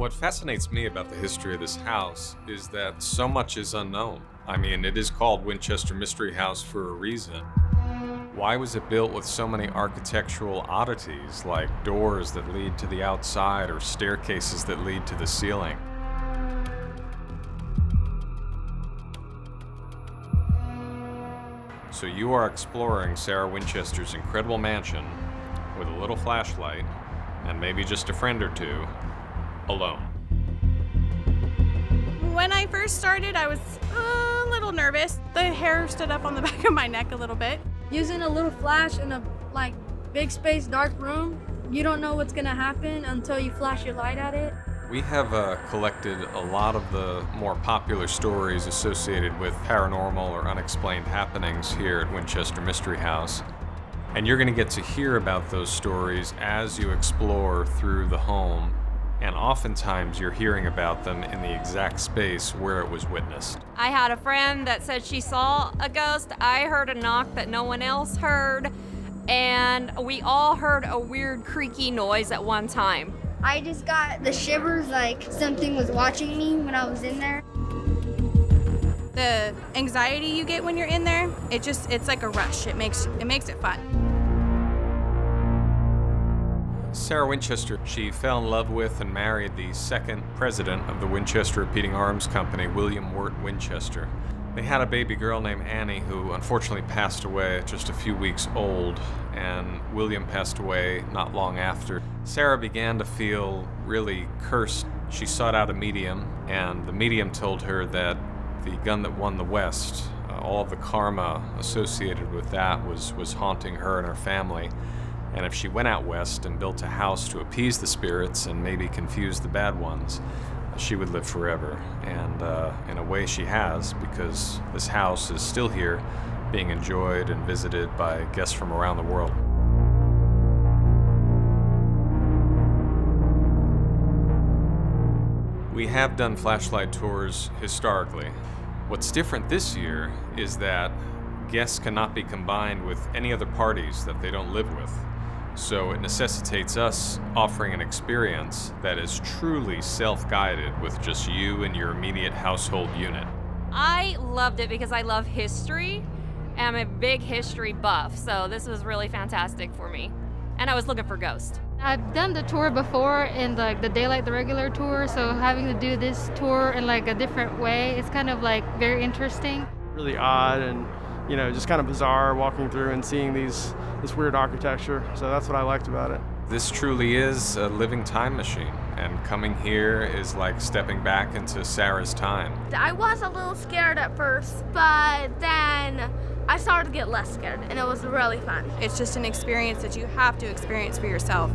What fascinates me about the history of this house is that so much is unknown. I mean, it is called Winchester Mystery House for a reason. Why was it built with so many architectural oddities, like doors that lead to the outside or staircases that lead to the ceiling? So you are exploring Sarah Winchester's incredible mansion with a little flashlight and maybe just a friend or two, alone. When I first started, I was a little nervous. The hair stood up on the back of my neck a little bit. Using a little flash in a big space, dark room, you don't know what's gonna happen until you flash your light at it. We have collected a lot of the more popular stories associated with paranormal or unexplained happenings here at Winchester Mystery House. And you're gonna get to hear about those stories as you explore through the home. And oftentimes you're hearing about them in the exact space where it was witnessed. I had a friend that said she saw a ghost. I heard a knock that no one else heard. And we all heard a weird creaky noise at one time. I just got the shivers like something was watching me when I was in there. The anxiety you get when you're in there, it's like a rush. It makes it fun. Sarah Winchester, she fell in love with and married the second president of the Winchester Repeating Arms Company, William Wirt Winchester. They had a baby girl named Annie who unfortunately passed away just a few weeks old, and William passed away not long after. Sarah began to feel really cursed. She sought out a medium, and the medium told her that the gun that won the West, all of the karma associated with that was haunting her and her family. And if she went out west and built a house to appease the spirits and maybe confuse the bad ones, she would live forever. And in a way she has, because this house is still here, being enjoyed and visited by guests from around the world. We have done flashlight tours historically. What's different this year is that guests cannot be combined with any other parties that they don't live with. So it necessitates us offering an experience that is truly self-guided with just you and your immediate household unit. I loved it because I love history. I'm a big history buff, so this was really fantastic for me. And I was looking for ghosts. I've done the tour before in the daylight, the regular tour, so having to do this tour in a different way, it's kind of very interesting. Really odd and, you know, just kind of bizarre walking through and seeing this weird architecture. So that's what I liked about it. This truly is a living time machine, and coming here is like stepping back into Sarah's time. I was a little scared at first, but then I started to get less scared, and it was really fun. It's just an experience that you have to experience for yourself.